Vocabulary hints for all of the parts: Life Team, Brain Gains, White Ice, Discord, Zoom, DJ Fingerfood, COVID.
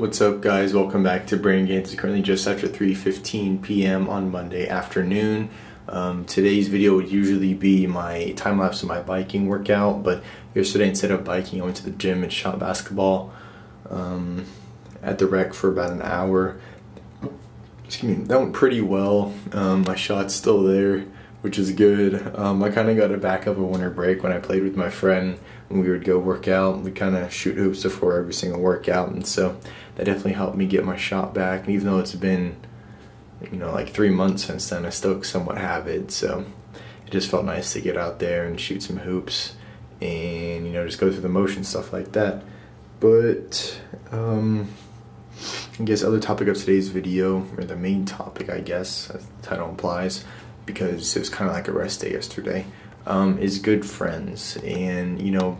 What's up guys, welcome back to Brain Gains. It's currently just after 3:15 p.m. on Monday afternoon. Today's video would usually be my time-lapse of my biking workout, but yesterday instead of biking I went to the gym and shot basketball at the rec for about an hour. Excuse me, that went pretty well. My shot's still there, which is good. I kind of got it back up a winter break when I played with my friend. When we would go work out, we kind of shoot hoops before every single workout, and so that definitely helped me get my shot back. And even though it's been, you know, like 3 months since then, I still somewhat have it. So it just felt nice to get out there and shoot some hoops, and you know, just go through the motion, stuff like that. But I guess other topic of today's video, or the main topic, I guess, as the title implies, because it was kind of like a rest day yesterday. Is good friends. And you know,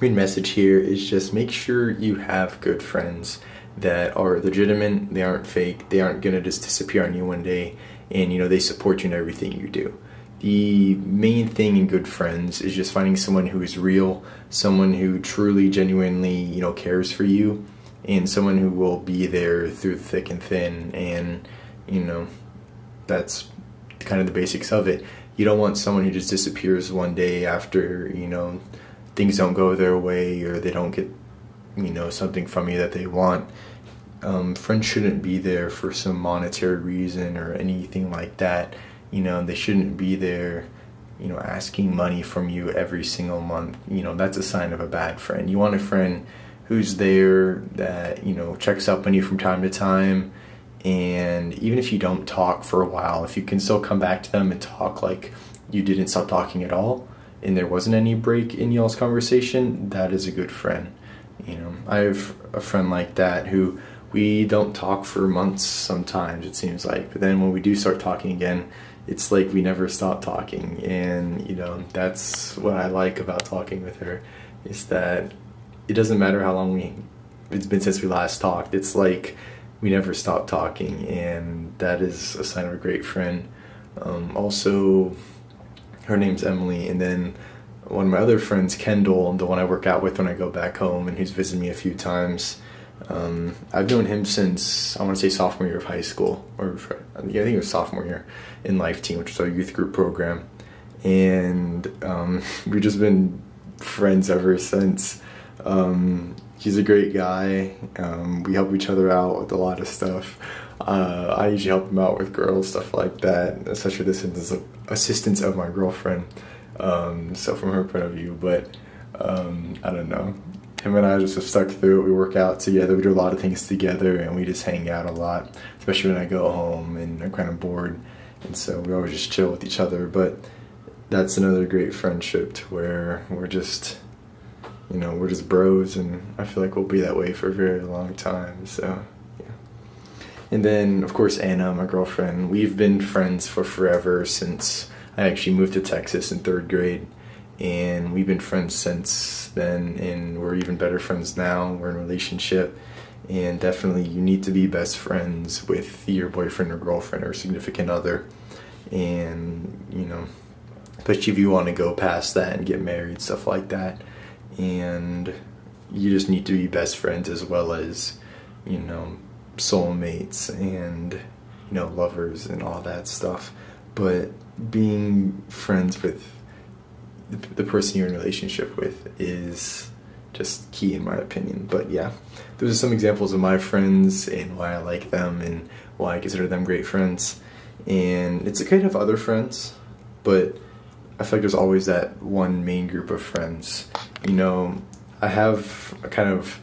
main message here is just make sure you have good friends that are legitimate, they aren't fake, they aren't gonna just disappear on you one day, and you know, they support you in everything you do. The main thing in good friends is just finding someone who is real, someone who truly, genuinely, you know, cares for you, and someone who will be there through thick and thin. And you know, that's kind of the basics of it. You don't want someone who just disappears one day after, you know, things don't go their way or they don't get, you know, something from you that they want. Friends shouldn't be there for some monetary reason or anything like that. You know, they shouldn't be there, you know, asking money from you every single month. You know, that's a sign of a bad friend. You want a friend who's there that, you know, checks up on you from time to time. And even if you don't talk for a while, if you can still come back to them and talk like you didn't stop talking at all and there wasn't any break in y'all's conversation, that is a good friend. You know, I have a friend like that who we don't talk for months sometimes, it seems like, but then when we do start talking again, it's like we never stop talking. And you know, that's what I like about talking with her, is that it doesn't matter how long it's been since we last talked, it's like we never stop talking, and that is a sign of a great friend. Also, her name's Emily, and then one of my other friends, Kendall, the one I work out with when I go back home and who's visited me a few times. I've known him since, I want to say, sophomore year of high school, or yeah, I think it was sophomore year in Life Team, which is our youth group program. And we've just been friends ever since. He's a great guy. We help each other out with a lot of stuff. I usually help him out with girls, stuff like that, especially the assistance of my girlfriend, so from her point of view. But I don't know, him and I just have stuck through it. We work out together, we do a lot of things together, and we just hang out a lot, especially when I go home and I'm kind of bored, and so we always just chill with each other. But that's another great friendship, to where we're just, you know, we're just bros, and I feel like we'll be that way for a very long time. So yeah. And then of course Anna, my girlfriend, we've been friends for forever, since I actually moved to Texas in 3rd grade, and we've been friends since then, and we're even better friends now. We're in a relationship, and definitely you need to be best friends with your boyfriend or girlfriend or significant other. And you know, especially if you want to go past that and get married, stuff like that. And you just need to be best friends as well as, you know, soulmates and, you know, lovers and all that stuff. But being friends with the person you're in a relationship with is just key, in my opinion. But yeah, those are some examples of my friends and why I like them and why I consider them great friends. And it's okay to have other friends, but I feel like there's always that one main group of friends. You know, I have a kind of,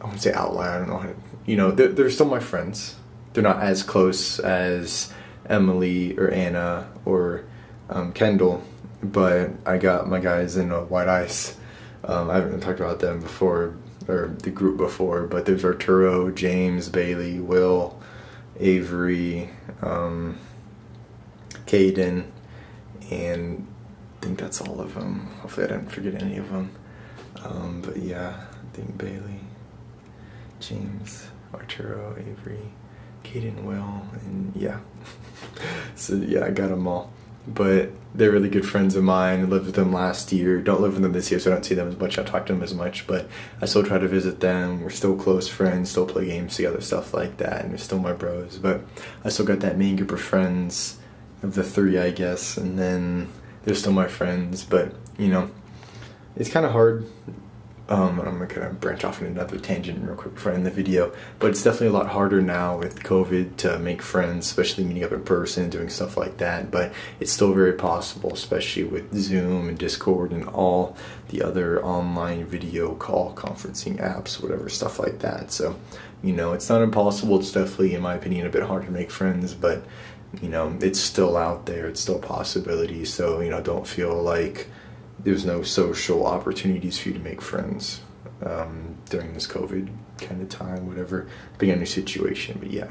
I wouldn't say outlier, I don't know how to, you know, they're still my friends. They're not as close as Emily or Anna or Kendall, but I got my guys in White Ice. I haven't talked about them before, or the group before, but there's Arturo, James, Bailey, Will, Avery, Caden, and I think that's all of them. Hopefully I didn't forget any of them. But yeah, I think Bailey, James, Arturo, Avery, Caden, Will, and yeah. So yeah, I got them all. but they're really good friends of mine. I lived with them last year. Don't live with them this year, so I don't see them as much. I don't talk to them as much, but I still try to visit them. We're still close friends, still play games together, stuff like that, and they're still my bros. But I still got that main group of friends of the three, I guess, and then they're still my friends. But, you know, it's kind of hard. And I'm gonna branch off into another tangent real quick before I end the video, but it's definitely a lot harder now with COVID to make friends, especially meeting up in person, doing stuff like that. But it's still very possible, especially with Zoom and Discord and all the other online video call conferencing apps, whatever, stuff like that. So, you know, it's not impossible. It's definitely, in my opinion, a bit harder to make friends, but, you know, it's still out there. It's still a possibility. So, you know, don't feel like there's no social opportunities for you to make friends during this COVID kind of time, whatever, depending on your situation. But yeah,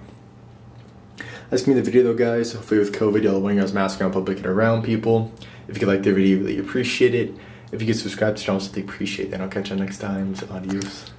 that's gonna be the video though, guys. Hopefully with COVID, y'all are wearing your masks around public and around people. If you could like the video, really appreciate it. If you could subscribe to the channel, so they appreciate that. I'll catch you next time. Adios.